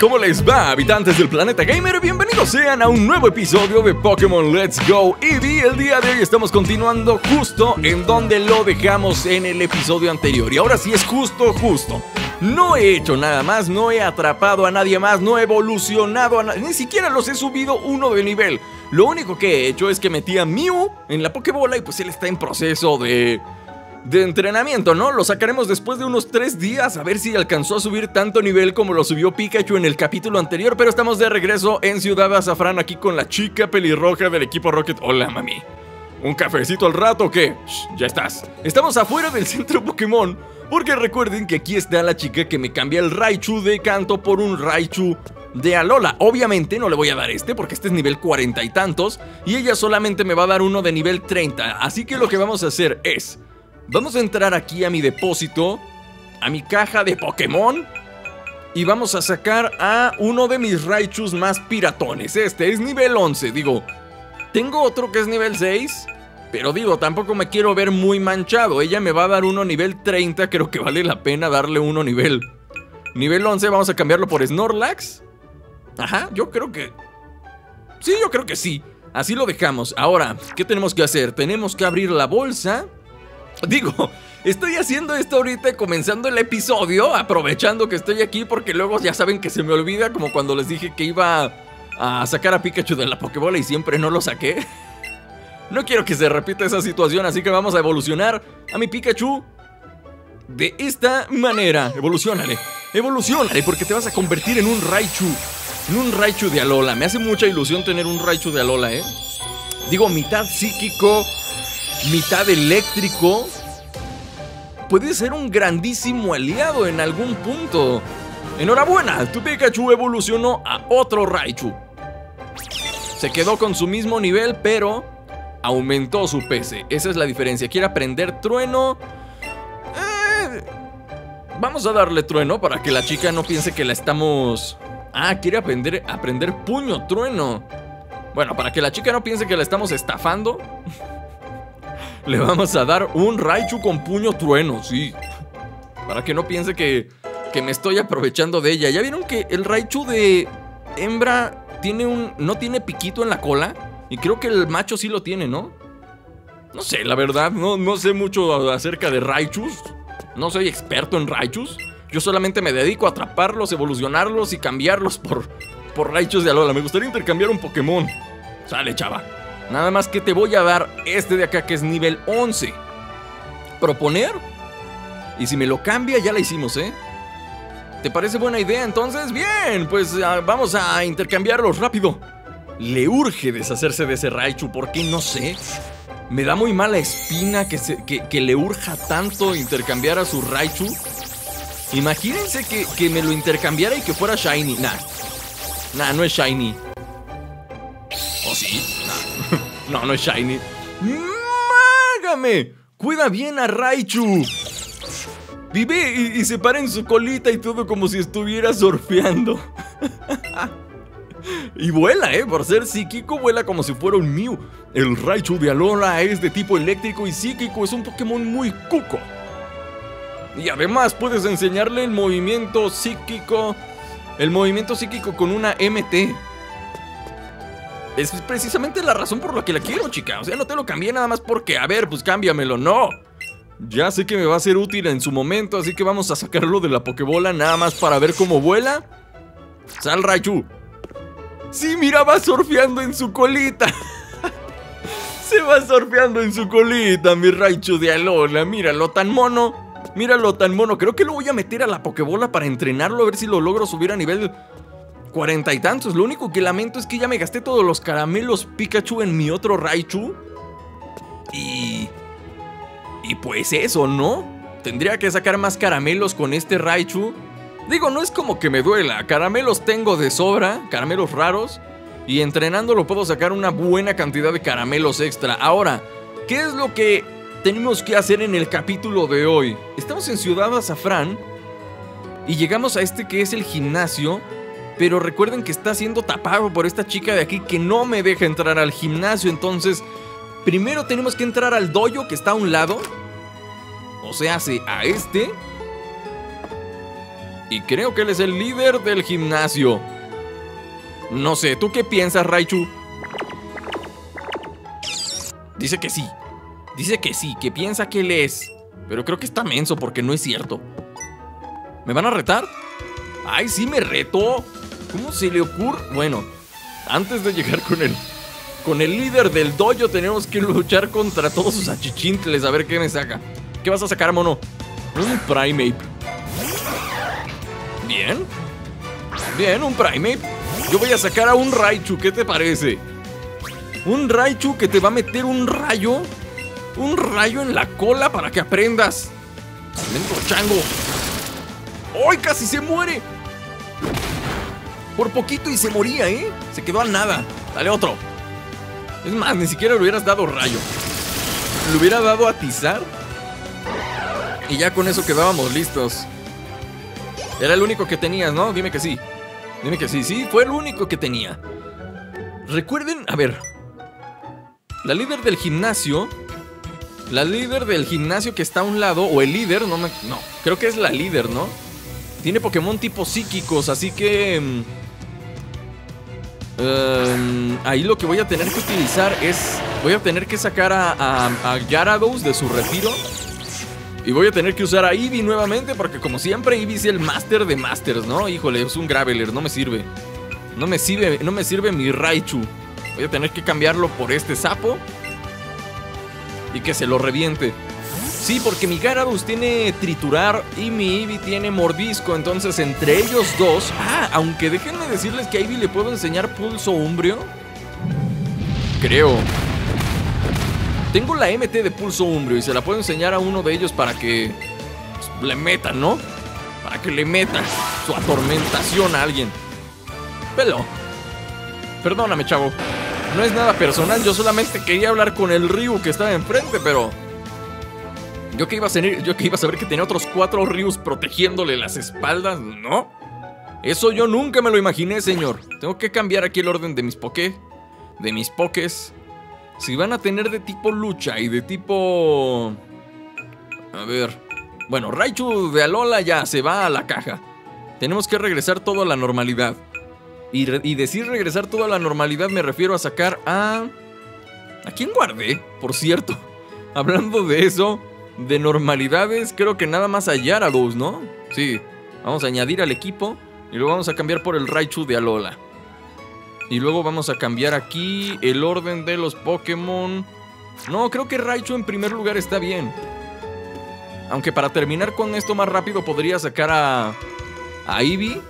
¿Cómo les va, habitantes del planeta gamer? Bienvenidos sean a un nuevo episodio de Pokémon Let's Go Eevee. El día de hoy estamos continuando justo en donde lo dejamos en el episodio anterior. Y ahora sí es justo. No he hecho nada más, no he atrapado a nadie más, no he evolucionado a nadie, ni siquiera los he subido uno de nivel. Lo único que he hecho es que metí a Mew en la Pokébola y pues él está en proceso de entrenamiento, ¿no? Lo sacaremos después de unos 3 días, a ver si alcanzó a subir tanto nivel como lo subió Pikachu en el capítulo anterior. Pero estamos de regreso en Ciudad Azafrán, aquí con la chica pelirroja del equipo Rocket. Hola, mami. ¿Un cafecito al rato o qué? Shh, ya estás. Estamos afuera del centro Pokémon, porque recuerden que aquí está la chica que me cambia el Raichu de Kanto por un Raichu de Alola. Obviamente no le voy a dar este, porque este es nivel 40 y tantos, y ella solamente me va a dar uno de nivel 30. Así que lo que vamos a hacer es... vamos a entrar aquí a mi depósito, a mi caja de Pokémon, y vamos a sacar a uno de mis Raichus más piratones. Este es nivel 11, digo, tengo otro que es nivel 6, pero digo, tampoco me quiero ver muy manchado. Ella me va a dar uno nivel 30, creo que vale la pena darle uno nivel 11, vamos a cambiarlo por Snorlax. Ajá, yo creo que... sí, yo creo que sí. Así lo dejamos. Ahora, ¿qué tenemos que hacer? Tenemos que abrir la bolsa. Digo, estoy haciendo esto ahorita comenzando el episodio, aprovechando que estoy aquí, porque luego ya saben que se me olvida, como cuando les dije que iba a sacar a Pikachu de la Pokébola y siempre no lo saqué. No quiero que se repita esa situación, así que vamos a evolucionar a mi Pikachu de esta manera. Evolucionale, evolucionale, porque te vas a convertir en un Raichu, en un Raichu de Alola. Me hace mucha ilusión tener un Raichu de Alola, ¿eh? Digo, mitad psíquico, mitad eléctrico. Puede ser un grandísimo aliado en algún punto. Enhorabuena, tu Pikachu evolucionó a otro Raichu. Se quedó con su mismo nivel, pero aumentó su PC. Esa es la diferencia. Quiere aprender trueno. Vamos a darle trueno para que la chica no piense que la estamos... ah, quiere aprender puño trueno. Bueno, para que la chica no piense que la estamos estafando, le vamos a dar un Raichu con puño trueno, sí. Para que no piense que me estoy aprovechando de ella. ¿Ya vieron que el Raichu de hembra tiene no tiene piquito en la cola? Y creo que el macho sí lo tiene, ¿no? No sé, la verdad, no sé mucho acerca de Raichus. No soy experto en Raichus. Yo solamente me dedico a atraparlos, evolucionarlos y cambiarlos por Raichus de Alola. Me gustaría intercambiar un Pokémon. Sale, chava. Nada más que te voy a dar este de acá, que es nivel 11. ¿Proponer? Y si me lo cambia, ya la hicimos, ¿eh? ¿Te parece buena idea entonces? Bien, pues vamos a intercambiarlos rápido. Le urge deshacerse de ese Raichu, ¿por qué? No sé. Me da muy mala espina que le urja tanto intercambiar a su Raichu. Imagínense que me lo intercambiara y que fuera Shiny. Nah, no es Shiny. ¿O sí? No, no es Shiny. ¡Mágame! Cuida bien a Raichu. Vive y se para en su colita y todo como si estuviera surfeando. Y vuela, por ser psíquico, vuela como si fuera un Mew. El Raichu de Alola es de tipo eléctrico y psíquico. Es un Pokémon muy cuco. Y además puedes enseñarle el movimiento psíquico. El movimiento psíquico con una MT. Es precisamente la razón por la que la quiero, chica. O sea, no te lo cambié nada más porque, a ver, pues cámbiamelo. No. Ya sé que me va a ser útil en su momento, así que vamos a sacarlo de la Pokébola nada más para ver cómo vuela. Sal, Raichu. Sí, mira, va surfeando en su colita. Se va surfeando en su colita, mi Raichu de Alola. Míralo tan mono. Míralo tan mono. Creo que lo voy a meter a la Pokébola para entrenarlo, a ver si lo logro subir a nivel... 40 y tantos. Lo único que lamento es que ya me gasté todos los caramelos Pikachu en mi otro Raichu. Y pues eso, ¿no? Tendría que sacar más caramelos con este Raichu. Digo, no es como que me duela. Caramelos tengo de sobra, caramelos raros. Y entrenándolo puedo sacar una buena cantidad de caramelos extra. Ahora, ¿qué es lo que tenemos que hacer en el capítulo de hoy? Estamos en Ciudad Azafrán y llegamos a este que es el gimnasio. Pero recuerden que está siendo tapado por esta chica de aquí que no me deja entrar al gimnasio. Entonces, primero tenemos que entrar al dojo que está a un lado. O sea, hace a este. Y creo que él es el líder del gimnasio. No sé, ¿tú qué piensas, Raichu? Dice que sí. Dice que sí, que piensa que él es. Pero creo que está menso porque no es cierto. ¿Me van a retar? ¡Ay, sí me retó! ¿Cómo se le ocurre? Bueno, antes de llegar con el líder del dojo tenemos que luchar contra todos sus achichintles. A ver qué me saca. ¿Qué vas a sacar, mono? Un Primape. Bien. Bien, un Primape. Yo voy a sacar a un Raichu. ¿Qué te parece? Un Raichu que te va a meter un rayo. Un rayo en la cola para que aprendas. Dentro, chango. ¡Ay, casi se muere! Por poquito y se moría, ¿eh? Se quedó a nada. Dale otro. Es más, ni siquiera le hubieras dado rayo. Le hubiera dado atizar. Y ya con eso quedábamos listos. Era el único que tenías, ¿no? Dime que sí. Dime que sí. Sí, fue el único que tenía. Recuerden, a ver. La líder del gimnasio. La líder del gimnasio que está a un lado. O el líder, no, creo que es la líder, ¿no? Tiene Pokémon tipo psíquicos, así que... ahí lo que voy a tener que utilizar es... Voy a tener que sacar a Gyarados de su retiro. Y voy a tener que usar a Eevee nuevamente, porque como siempre Eevee es el máster de masters, ¿no? Híjole, es un Graveler, no me sirve. No me sirve mi Raichu. Voy a tener que cambiarlo por este sapo. Y que se lo reviente. Sí, porque mi Gyarados tiene triturar y mi Eevee tiene mordisco. Entonces, entre ellos dos... Ah, aunque déjenme decirles que a Eevee le puedo enseñar Pulso Umbrio. Creo. Tengo la MT de Pulso Umbrio y se la puedo enseñar a uno de ellos para que... Pues, le metan, ¿no? Para que le metan su atormentación a alguien. Pelo. Perdóname, chavo. No es nada personal, yo solamente quería hablar con el Ryu que estaba enfrente, pero... Yo que iba a saber que tenía otros 4 Ryus protegiéndole las espaldas, ¿no? Eso yo nunca me lo imaginé, señor. Tengo que cambiar aquí el orden de mis Poké. De mis Pokés. Si van a tener de tipo lucha y de tipo... A ver... Bueno, Raichu de Alola ya se va a la caja. Tenemos que regresar todo a la normalidad. Y decir regresar todo a la normalidad me refiero a sacar a... ¿A quién guardé? Por cierto. Hablando de eso... De normalidades, creo que nada más a Gyarados, ¿no? Sí, vamos a añadir al equipo. Y luego vamos a cambiar por el Raichu de Alola. Y luego vamos a cambiar aquí el orden de los Pokémon. No, creo que Raichu en primer lugar está bien. Aunque para terminar con esto más rápido podría sacar a Eevee.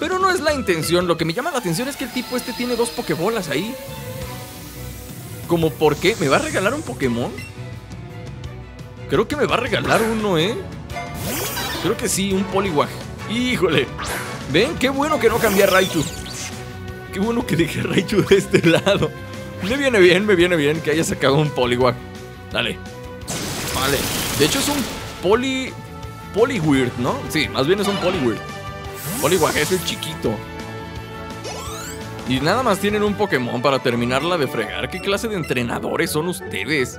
Pero no es la intención. Lo que me llama la atención es que el tipo este tiene 2 Pokébolas ahí. ¿Cómo por qué? ¿Me va a regalar un Pokémon? Creo que me va a regalar uno, ¿eh? Creo que sí, un Poliwag. ¡Híjole! ¿Ven? Qué bueno que no cambié a Raichu. Qué bueno que dejé a Raichu de este lado. Me viene bien que haya sacado un Poliwag. Dale. Vale. De hecho es un Poliwag, ¿no? Sí, más bien es un Poliwag. Poliwag es el chiquito. Y nada más tienen un Pokémon para terminarla de fregar. ¿Qué clase de entrenadores son ustedes?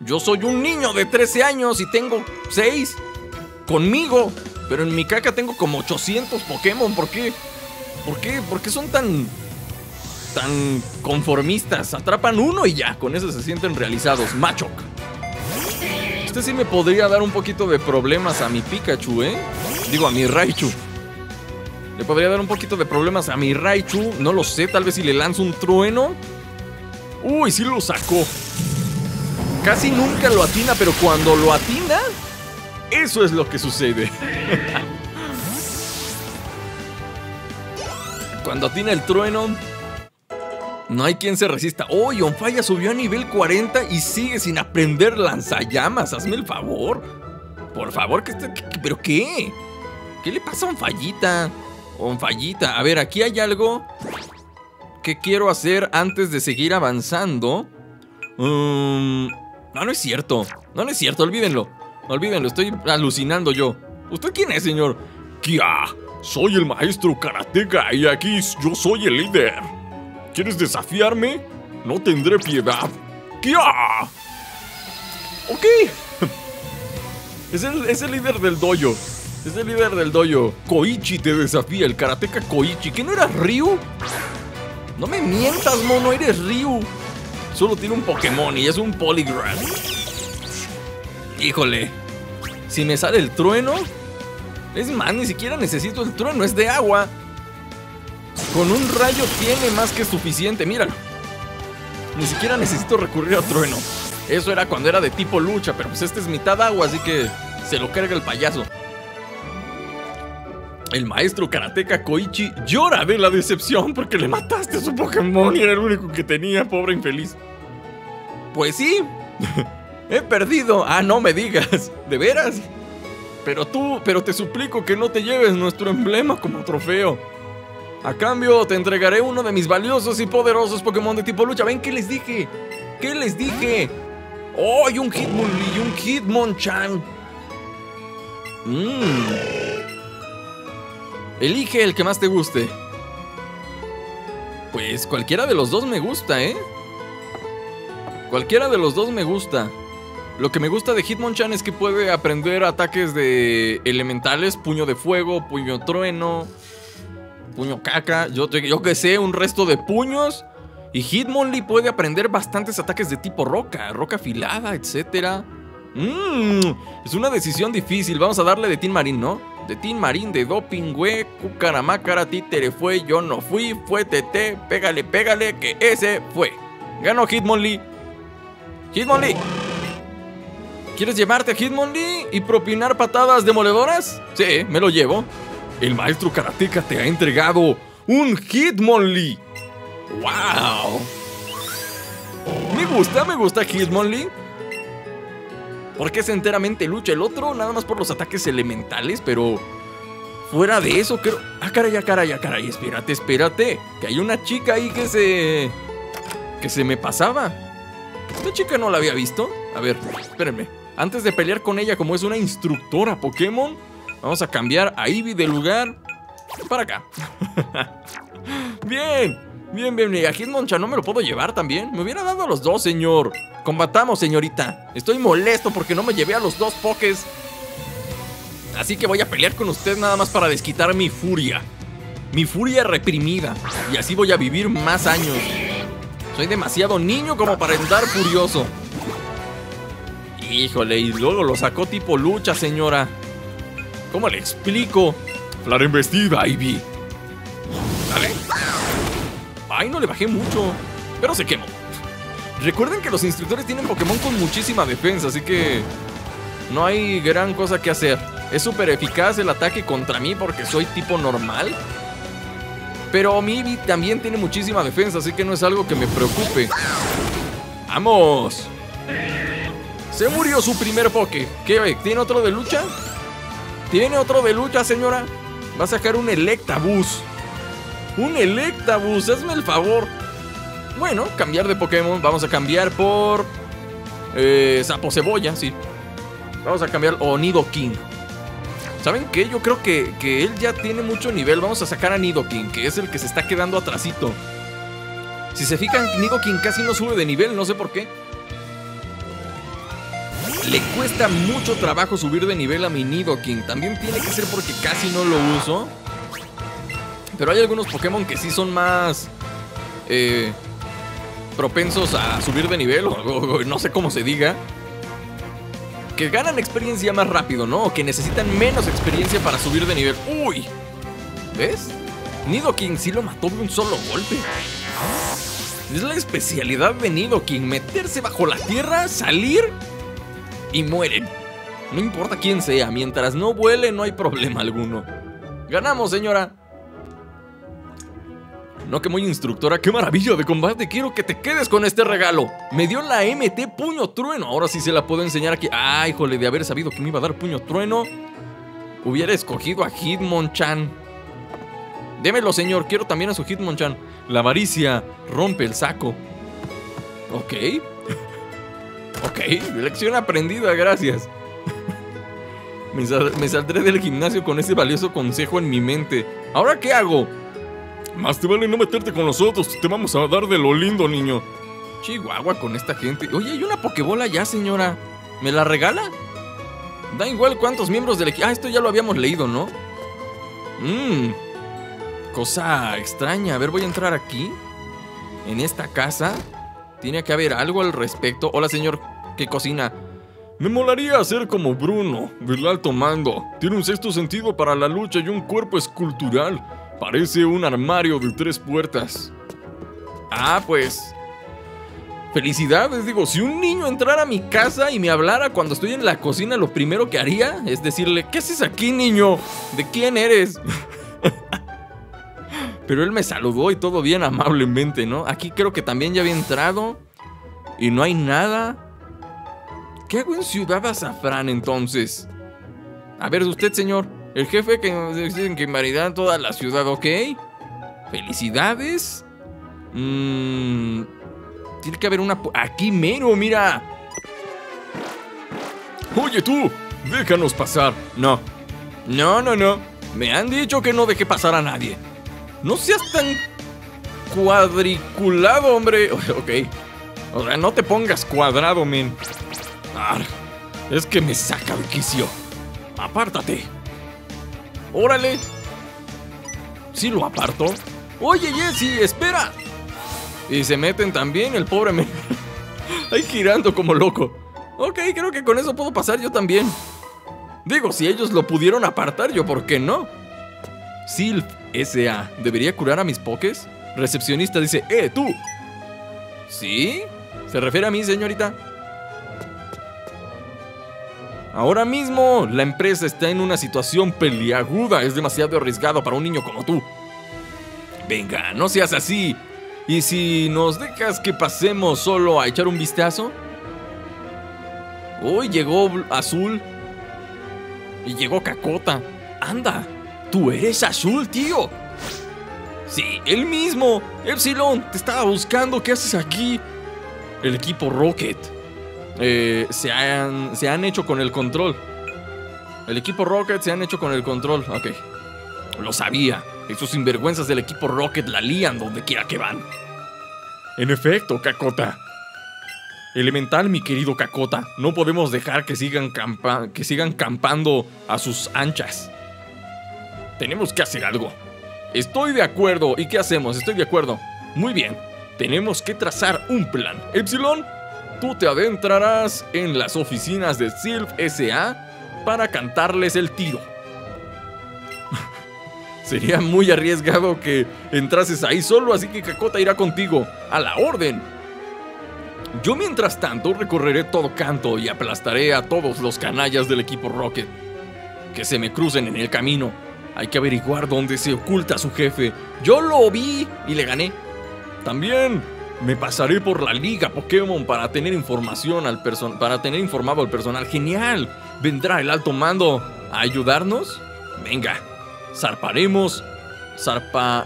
Yo soy un niño de 13 años y tengo 6 conmigo. Pero en mi caca tengo como 800 Pokémon. ¿Por qué? ¿Por qué son tan conformistas? Atrapan uno y ya. Con eso se sienten realizados. Machoke. Este sí me podría dar un poquito de problemas a mi Pikachu, ¿eh? Digo, a mi Raichu. Le podría dar un poquito de problemas a mi Raichu. No lo sé. Tal vez si le lanzo un trueno. Uy, sí lo sacó. Casi nunca lo atina, pero cuando lo atina, eso es lo que sucede. Cuando atina el trueno, no hay quien se resista. ¡Oh! Onfalla subió a nivel 40 y sigue sin aprender lanzallamas. Hazme el favor. Por favor, que este... ¿Pero qué? ¿Qué le pasa a Onfallita? Onfallita. A ver, aquí hay algo que quiero hacer antes de seguir avanzando. No es cierto. No es cierto, olvídenlo. Olvídenlo, estoy alucinando yo. ¿Usted quién es, señor? Kia, soy el maestro karateka y aquí yo soy el líder. ¿Quieres desafiarme? No tendré piedad. Kia. Ok. Es el líder del dojo. Es el líder del dojo. Koichi te desafía, el karateka Koichi. ¿Que no eras Ryu? No me mientas, mono, eres Ryu. Solo tiene un Pokémon y es un Poliwag. Híjole. Si me sale el trueno. Es más, ni siquiera necesito el trueno, es de agua. Con un rayo tiene más que suficiente, míralo. Ni siquiera necesito recurrir a trueno. Eso era cuando era de tipo lucha, pero pues este es mitad agua, así que se lo carga el payaso. El maestro karateka Koichi llora de la decepción porque le mataste a su Pokémon y era el único que tenía, pobre infeliz. Pues sí, he perdido. Ah, no me digas, ¿de veras? Pero te suplico que no te lleves nuestro emblema como trofeo. A cambio, te entregaré uno de mis valiosos y poderosos Pokémon de tipo lucha. ¿Ven qué les dije? ¿Qué les dije? ¡Oh, y un Hitmonlee y un Hitmonchan! Elige el que más te guste. Pues cualquiera de los dos me gusta, ¿eh? Cualquiera de los dos me gusta. Lo que me gusta de Hitmonchan es que puede aprender ataques de elementales. Puño de fuego, puño trueno, puño caca, yo que sé, un resto de puños. Y Hitmonlee puede aprender bastantes ataques de tipo roca, roca afilada, etc. Es una decisión difícil. Vamos a darle de Tin Marín, ¿no? De Tin Marín, de Doping, güey, cucaramácara, títere fue, yo no fui, fue tete, pégale, pégale, que ese fue. Ganó Hitmonlee. Hitmonlee, ¿quieres llevarte a Hitmonlee y propinar patadas demoledoras? Sí, me lo llevo. El maestro karateka te ha entregado un Hitmonlee. ¡Wow! Me gusta Hitmonlee. Porque es enteramente lucha. El otro nada más por los ataques elementales, pero fuera de eso creo... ¡Ah, caray, ah, caray, ah, caray! Espérate, espérate, que hay una chica ahí que se me pasaba. Esta chica no la había visto. A ver, espérenme. Antes de pelear con ella, como es una instructora Pokémon, vamos a cambiar a Eevee de lugar para acá. ¡Bien! Bien, bien, bien. A Hitmonchan no me lo puedo llevar también. Me hubiera dado a los dos, señor. Combatamos, señorita. Estoy molesto porque no me llevé a los dos pokés. Así que voy a pelear con usted nada más para desquitar mi furia. Mi furia reprimida. Y así voy a vivir más años. Soy demasiado niño como para andar furioso. Híjole, y luego lo sacó tipo lucha, señora. ¿Cómo le explico? Flar embestida, Ivy. Dale. Ay, no le bajé mucho, pero se quemó. Recuerden que los instructores tienen Pokémon con muchísima defensa, así que no hay gran cosa que hacer. Es súper eficaz el ataque contra mí porque soy tipo normal, pero mi Eevee también tiene muchísima defensa, así que no es algo que me preocupe. ¡Vamos! Se murió su primer Poké. ¿Qué? ¿Tiene otro de lucha? ¿Tiene otro de lucha, señora? Va a sacar un Electabuzz. ¡Un Electabuzz! ¡Hazme el favor! Bueno, cambiar de Pokémon. Vamos a cambiar por... Sapo Cebolla, sí. Vamos a cambiar... O Nidoking. ¿Saben qué? Yo creo que él ya tiene mucho nivel. Vamos a sacar a Nidoking, que es el que se está quedando atrasito. Si se fijan, Nidoking casi no sube de nivel. No sé por qué. Le cuesta mucho trabajo subir de nivel a mi Nidoking. También tiene que ser porque casi no lo uso. Pero hay algunos Pokémon que sí son más propensos a subir de nivel, o no sé cómo se diga, que ganan experiencia más rápido, ¿no? O que necesitan menos experiencia para subir de nivel. ¡Uy! ¿Ves? Nidoking sí lo mató de un solo golpe. Es la especialidad de Nidoking: meterse bajo la tierra, salir y mueren. No importa quién sea, mientras no vuele no hay problema alguno. ¡Ganamos, señora! No, que muy instructora, qué maravilla de combate. Quiero que te quedes con este regalo. Me dio la MT Puño Trueno. Ahora sí se la puedo enseñar aquí. Ay, híjole, de haber sabido que me iba a dar Puño Trueno, hubiera escogido a Hitmonchan. Démelo, señor, quiero también a su Hitmonchan. La avaricia rompe el saco. Ok. Ok, lección aprendida, gracias. Me saldré del gimnasio con ese valioso consejo en mi mente. ¿Ahora qué hago? Más te vale no meterte con nosotros, te vamos a dar de lo lindo, niño. Chihuahua con esta gente. Oye, hay una Pokébola ya, señora. ¿Me la regala? Da igual cuántos miembros del equipo. Ah, esto ya lo habíamos leído, ¿no? Cosa extraña. A ver, voy a entrar aquí. En esta casa tiene que haber algo al respecto. Hola, señor que cocina. Me molaría ser como Bruno, del alto mando. Tiene un sexto sentido para la lucha y un cuerpo escultural. Parece un armario de 3 puertas. Ah, pues... felicidades, digo, si un niño entrara a mi casa y me hablara cuando estoy en la cocina, lo primero que haría es decirle: ¿qué haces aquí, niño? ¿De quién eres? Pero él me saludó y todo bien amablemente, ¿no? Aquí creo que también ya había entrado y no hay nada. ¿Qué hago en Ciudad Azafrán, entonces? A ver, usted, señor. El jefe que nos dicen que maridará toda la ciudad, ¿ok? Felicidades. Tiene que haber una... ¡aquí mero, mira! ¡Oye, tú! ¡Déjanos pasar! No. No, no, no. Me han dicho que no deje pasar a nadie. No seas tan... cuadriculado, hombre. Ok. O sea, no te pongas cuadrado, men. Es que me saca de quicio. Apártate. Órale. Sí lo aparto. Oye, Jesse, espera. Y se meten también, el pobre men. Ahí girando como loco. Ok, creo que con eso puedo pasar yo también. Digo, si ellos lo pudieron apartar, yo por qué no. Silph S.A. ¿Debería curar a mis pokés? Recepcionista dice: tú. ¿Sí? ¿Se refiere a mí, señorita? Ahora mismo, la empresa está en una situación peliaguda. Es demasiado arriesgado para un niño como tú. Venga, no seas así. ¿Y si nos dejas que pasemos solo a echar un vistazo? Hoy llegó Azul. Y llegó Cacota. Anda, tú eres Azul, tío. Sí, él mismo. Epsilon, te estaba buscando. ¿Qué haces aquí? El equipo Rocket. Se han hecho con el control. El equipo Rocket se han hecho con el control. Ok. Lo sabía. Esos sinvergüenzas del equipo Rocket la lían donde quiera que van. En efecto, Cacota. Elemental, mi querido Cacota. No podemos dejar que sigan campando a sus anchas. Tenemos que hacer algo. Estoy de acuerdo. ¿Y qué hacemos? Estoy de acuerdo. Muy bien. Tenemos que trazar un plan. Epsilon, tú te adentrarás en las oficinas de Silph S.A. para cantarles el tiro. Sería muy arriesgado que entrases ahí solo, así que Cacota irá contigo. ¡A la orden! Yo, mientras tanto, recorreré todo canto y aplastaré a todos los canallas del equipo Rocket que se me crucen en el camino. Hay que averiguar dónde se oculta su jefe. Yo lo vi y le gané. También... me pasaré por la liga Pokémon para tener informado al personal. ¡Genial! ¿Vendrá el alto mando a ayudarnos? Venga,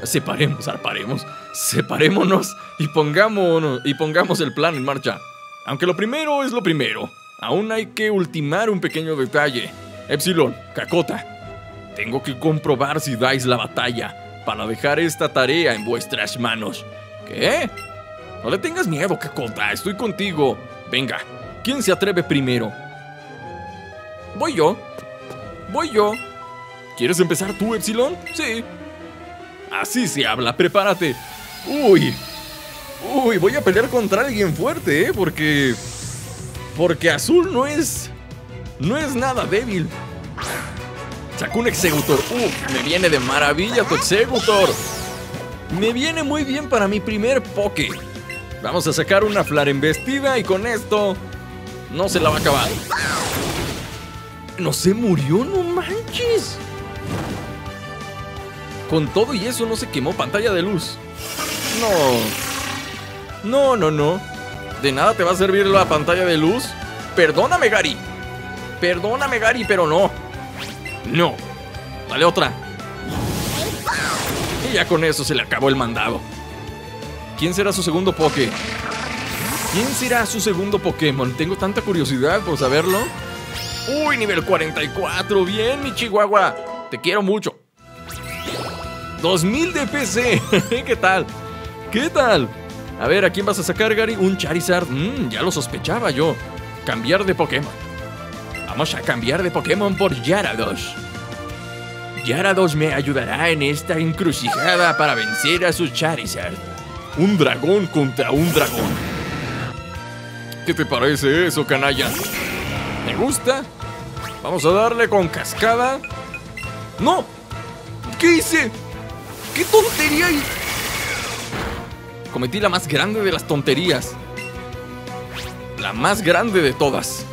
separémonos y pongamos el plan en marcha. Aunque lo primero es lo primero, aún hay que ultimar un pequeño detalle. Epsilon, Cacota, tengo que comprobar si dais la batalla para dejar esta tarea en vuestras manos. ¿Qué? No le tengas miedo, Cacota. Estoy contigo. Venga, ¿quién se atreve primero? Voy yo. ¿Quieres empezar tú, Epsilon? Sí. Así se habla. Prepárate. Uy, voy a pelear contra alguien fuerte, ¿eh? Porque Azul no es nada débil. Sacó un Exeggutor. Me viene de maravilla tu Exeggutor. Me viene muy bien para mi primer Poké. Vamos a sacar una Flarembestida y con esto no se la va a acabar. No se murió, no manches. Con todo y eso no se quemó pantalla de luz. No. De nada te va a servir la pantalla de luz. Perdóname, Gary, pero no. No. Dale otra. Y ya con eso se le acabó el mandado. ¿Quién será su segundo Poké? ¿Quién será su segundo Pokémon? Tengo tanta curiosidad por saberlo. ¡Uy, nivel 44! ¡Bien, mi chihuahua! Te quiero mucho. 2000 de PC. ¿Qué tal? A ver, ¿a quién vas a sacar, Gary? Un Charizard. Ya lo sospechaba yo. Cambiar de Pokémon. Vamos a cambiar de Pokémon por Gyarados. Gyarados me ayudará en esta encrucijada para vencer a su Charizard. Un dragón contra un dragón. ¿Qué te parece eso, canalla? ¿Te gusta? Vamos a darle con cascada. ¡No! ¿Qué hice? ¡Qué tontería! Cometí la más grande de las tonterías. La más grande de todas.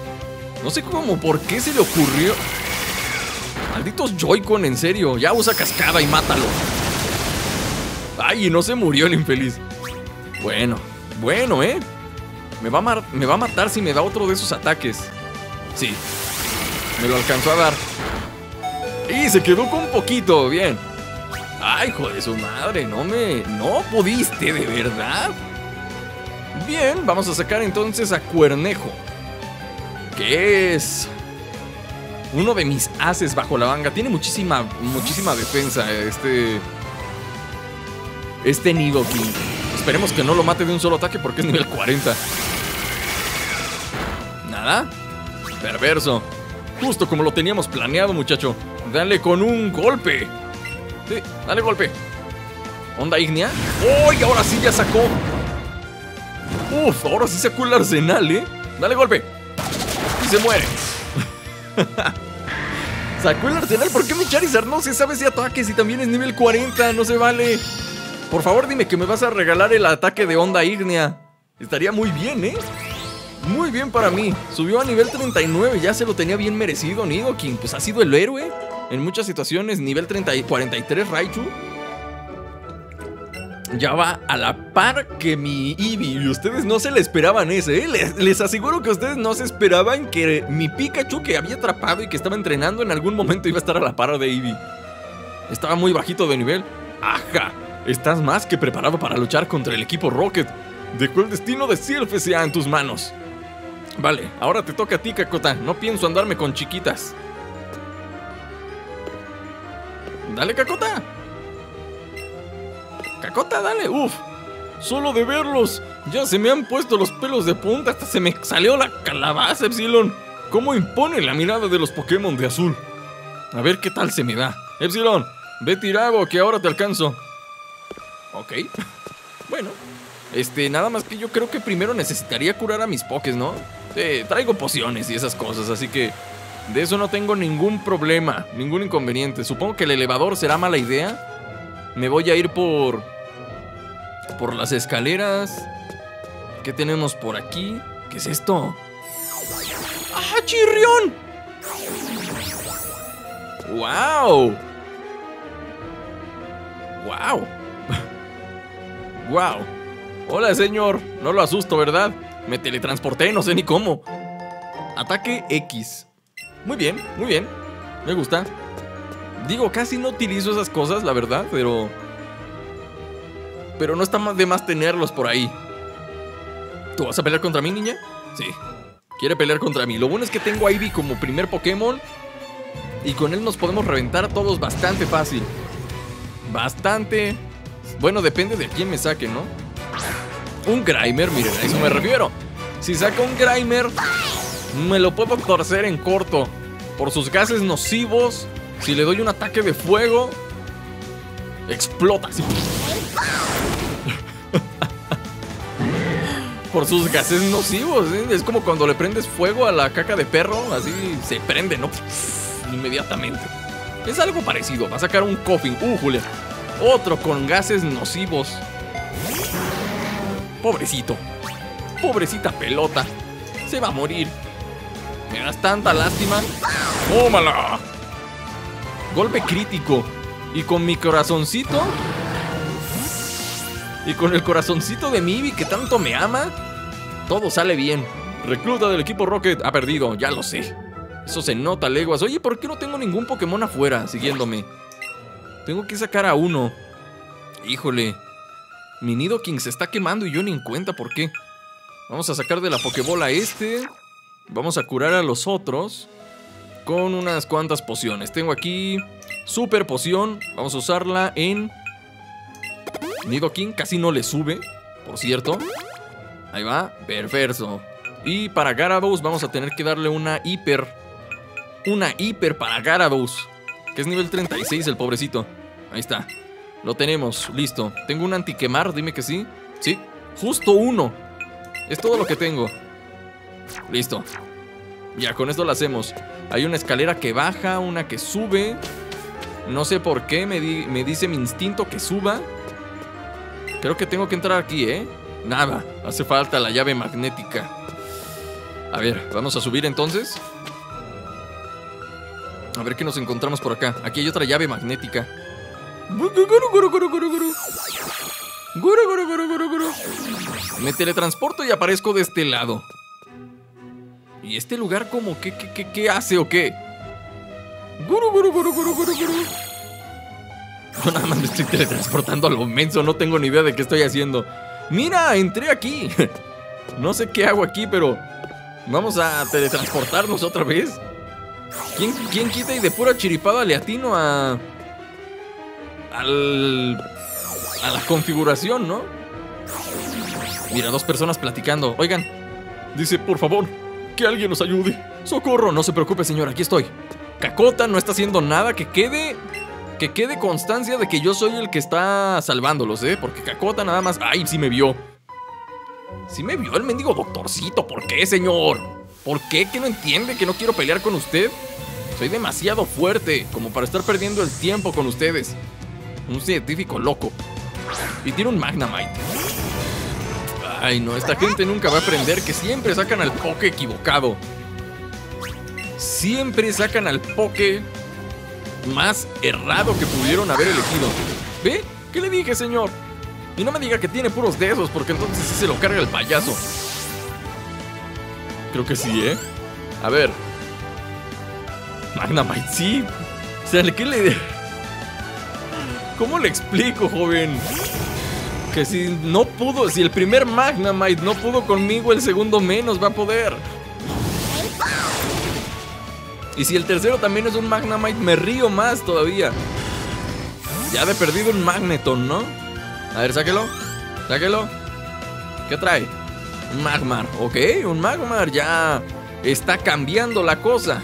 No sé cómo, por qué se le ocurrió. Malditos Joy-Con, en serio. Ya usa cascada y mátalo. Ay, no se murió el infeliz. Bueno, bueno, ¿eh? Me va a matar si me da otro de esos ataques. Sí, me lo alcanzó a dar. Y se quedó con poquito, bien. Ay, hijo de su madre, no pudiste, de verdad. Bien, vamos a sacar entonces a Cuernejo, que es uno de mis ases bajo la manga. Tiene muchísima, muchísima defensa este Nidoking. Esperemos que no lo mate de un solo ataque porque es nivel 40. ¿Nada? Perverso. Justo como lo teníamos planeado, muchacho. Dale con un golpe. Sí, dale golpe. ¿Onda ígnea? ¡Uy! ¡Oh! Ahora sí ya sacó. Uf, ahora sí sacó el arsenal, ¿eh? Dale golpe. Y se muere. Sacó el arsenal. ¿Por qué mi Charizard no se sabe si ataque si también es nivel 40? No se vale. Por favor, dime que me vas a regalar el ataque de onda ígnea. Estaría muy bien, ¿eh? Muy bien para mí. Subió a nivel 39, ya se lo tenía bien merecido Nidoking. Pues ha sido el héroe en muchas situaciones. Nivel 43 Raichu. Ya va a la par que mi Eevee. Y ustedes no se le esperaban ese, ¿eh? Les aseguro que ustedes no se esperaban que mi Pikachu, que había atrapado y que estaba entrenando, en algún momento iba a estar a la par de Eevee. Estaba muy bajito de nivel. ¡Ajá! Estás más que preparado para luchar contra el equipo Rocket. Dejó el destino de Silph S.A. en tus manos. Vale, ahora te toca a ti, Cacota. No pienso andarme con chiquitas. Dale, Cacota. Cacota, dale. Uf, solo de verlos ya se me han puesto los pelos de punta. Hasta se me salió la calabaza, Epsilon. ¿Cómo impone la mirada de los Pokémon de Azul? A ver qué tal se me da. Epsilon, ve tirado que ahora te alcanzo. Ok, bueno, nada más que yo creo que primero necesitaría curar a mis pokés, ¿no? Traigo pociones y esas cosas, así que de eso no tengo ningún problema, ningún inconveniente. Supongo que el elevador será mala idea. Me voy a ir por las escaleras. ¿Qué tenemos por aquí? ¿Qué es esto? ¡Ah, chirrión! ¡Wow! ¡Wow! ¡Wow! Hola, señor. No lo asusto, ¿verdad? Me teletransporté, no sé ni cómo. Ataque X. Muy bien, muy bien. Me gusta. Digo, casi no utilizo esas cosas, la verdad, pero no está de más tenerlos por ahí. ¿Tú vas a pelear contra mí, niña? Sí. Quiere pelear contra mí. Lo bueno es que tengo a Eevee como primer Pokémon y con él nos podemos reventar a todos bastante fácil. Bastante... Bueno, depende de quién me saque, ¿no? Un Grimer, miren, a eso me refiero. Si saca un Grimer, me lo puedo torcer en corto por sus gases nocivos. Si le doy un ataque de fuego, explota así. Por sus gases nocivos, ¿eh? Es como cuando le prendes fuego a la caca de perro. Así se prende, ¿no? Inmediatamente. Es algo parecido. Va a sacar un Koffing. Julia. Otro con gases nocivos. Pobrecito. Pobrecita pelota. Se va a morir. Me das tanta lástima. ¡Tómala! Golpe crítico. Y con mi corazoncito. Y con el corazoncito de Eevee que tanto me ama. Todo sale bien. Recluta del equipo Rocket ha perdido. Ya lo sé. Eso se nota, leguas. Oye, ¿por qué no tengo ningún Pokémon afuera siguiéndome? Tengo que sacar a uno. Híjole. Mi Nidoking se está quemando y yo ni en cuenta por qué. Vamos a sacar de la Pokébola este. Vamos a curar a los otros con unas cuantas pociones. Tengo aquí Super Poción. Vamos a usarla en Nidoking. Casi no le sube, por cierto. Ahí va. Perverso. Y para Gyarados vamos a tener que darle una Hiper. una hiper para Gyarados, que es nivel 36 el pobrecito. Ahí está. Lo tenemos, listo. Tengo un antiquemar, dime que sí. Sí, justo uno. Es todo lo que tengo. Listo. Ya, con esto lo hacemos. Hay una escalera que baja, una que sube. No sé por qué me dice mi instinto que suba. Creo que tengo que entrar aquí, ¿eh? Nada, hace falta la llave magnética. A ver, vamos a subir entonces. A ver qué nos encontramos por acá. Aquí hay otra llave magnética. Me teletransporto y aparezco de este lado. ¿Y este lugar como qué hace o qué? No, nada más me estoy teletransportando a lo menso. No tengo ni idea de qué estoy haciendo. ¡Mira! ¡Entré aquí! No sé qué hago aquí, pero... ¿Vamos a teletransportarnos otra vez? ¿Quién quita y de pura chiripada le atino a... a la configuración, ¿no? Mira, dos personas platicando. Oigan, dice, por favor, que alguien nos ayude. ¡Socorro! No se preocupe, señor, aquí estoy. Cacota no está haciendo nada. Que quede constancia de que yo soy el que está salvándolos, ¿eh? Porque Cacota nada más... ¡Ay, sí me vio! Sí me vio el mendigo doctorcito. ¿Por qué, señor? ¿Por qué? ¿Que no entiende que no quiero pelear con usted? Soy demasiado fuerte como para estar perdiendo el tiempo con ustedes. Un científico loco. Y tiene un Magnemite. Ay, no, esta gente nunca va a aprender que siempre sacan al Poké equivocado. Siempre sacan al Poké... más errado que pudieron haber elegido. ¿Ve? ¿Qué le dije, señor? Y no me diga que tiene puros dedos, porque entonces sí se lo carga el payaso. Creo que sí, ¿eh? A ver. Magnemite, sí. O sea, ¿qué le... ¿Cómo le explico, joven? Que si no pudo, si el primer Magnemite no pudo conmigo, el segundo menos va a poder. Y si el tercero también es un Magnemite, me río más todavía. Ya de perdido un Magneton, ¿no? A ver, sáquelo. Sáquelo. ¿Qué trae? Un Magmar. Ok, un Magmar. Ya está cambiando la cosa.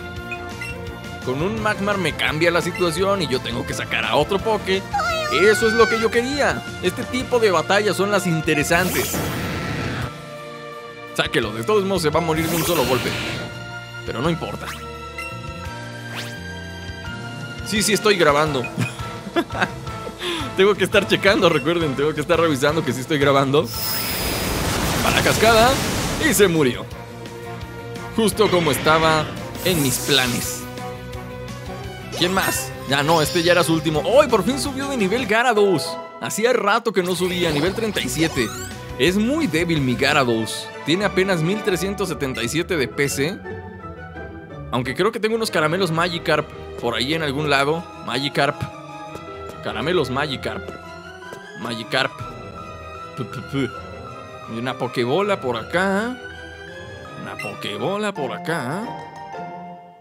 Con un Magmar me cambia la situación y yo tengo que sacar a otro Poké. Eso es lo que yo quería. Este tipo de batallas son las interesantes. Sáquelo. De todos modos se va a morir de un solo golpe. Pero no importa. Sí, estoy grabando. Tengo que estar checando, recuerden. Tengo que estar revisando que sí estoy grabando. Para la cascada. Y se murió. Justo como estaba en mis planes. ¿Quién más? Ya no, este ya era su último. ¡Ay, por fin subió de nivel Gyarados! Hacía rato que no subía, nivel 37. Es muy débil mi Gyarados. Tiene apenas 1377 de PC. Aunque creo que tengo unos caramelos Magikarp por ahí en algún lado. Magikarp. Caramelos Magikarp. Magikarp. Y una Pokébola por acá. Una Pokébola por acá.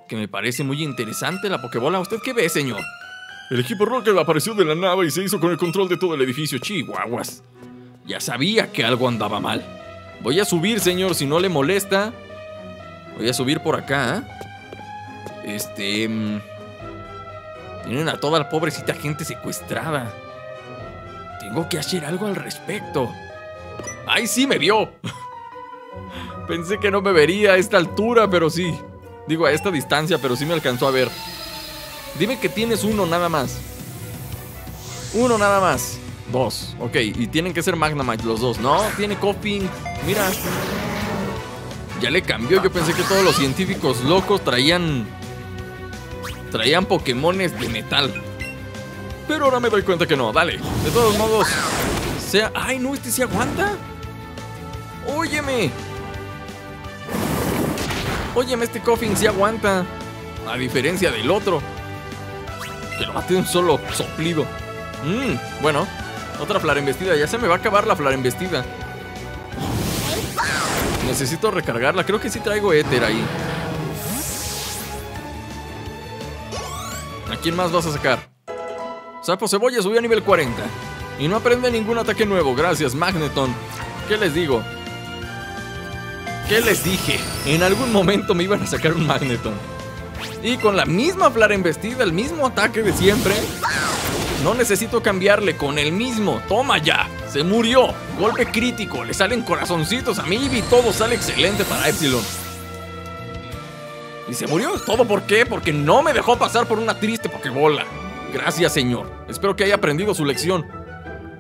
Que me parece muy interesante la Pokébola. ¿Usted qué ve, señor? El equipo Rocket apareció de la nave y se hizo con el control de todo el edificio. Chihuahuas. Ya sabía que algo andaba mal. Voy a subir, señor, si no le molesta. Voy a subir por acá, ¿eh? Tienen a toda la pobrecita gente secuestrada. Tengo que hacer algo al respecto. ¡Ay, sí me vio! Pensé que no me vería a esta altura, pero sí. Digo, a esta distancia, pero sí me alcanzó a ver. Dime que tienes uno nada más. Uno nada más. Dos, ok, y tienen que ser Magnemite los dos, ¿no? Tiene Coping, mira. Ya le cambió, yo pensé que todos los científicos locos traían Pokémones de metal. Pero ahora me doy cuenta que no, dale. De todos modos, sea... ¡Ay, no! ¿Este sí aguanta? ¡Óyeme! ¡Óyeme! Este Koffing sí aguanta. A diferencia del otro. Que lo maté de un solo soplido. Bueno, otra Flarembestida. Ya se me va a acabar la Flarembestida. Necesito recargarla. Creo que sí traigo éter ahí. ¿A quién más vas a sacar? Sapo Cebolla subió a nivel 40. Y no aprende ningún ataque nuevo. Gracias, Magneton. ¿Qué les digo? ¿Qué les dije? En algún momento me iban a sacar un Magneton. Y con la misma Flara Embestida, el mismo ataque de siempre. No necesito cambiarle, con el mismo. ¡Toma ya! ¡Se murió! Golpe crítico, le salen corazoncitos a Eevee y todo sale excelente para Epsilon. Y se murió. ¿Todo por qué? Porque no me dejó pasar por una triste Pokébola. Gracias, señor. Espero que haya aprendido su lección.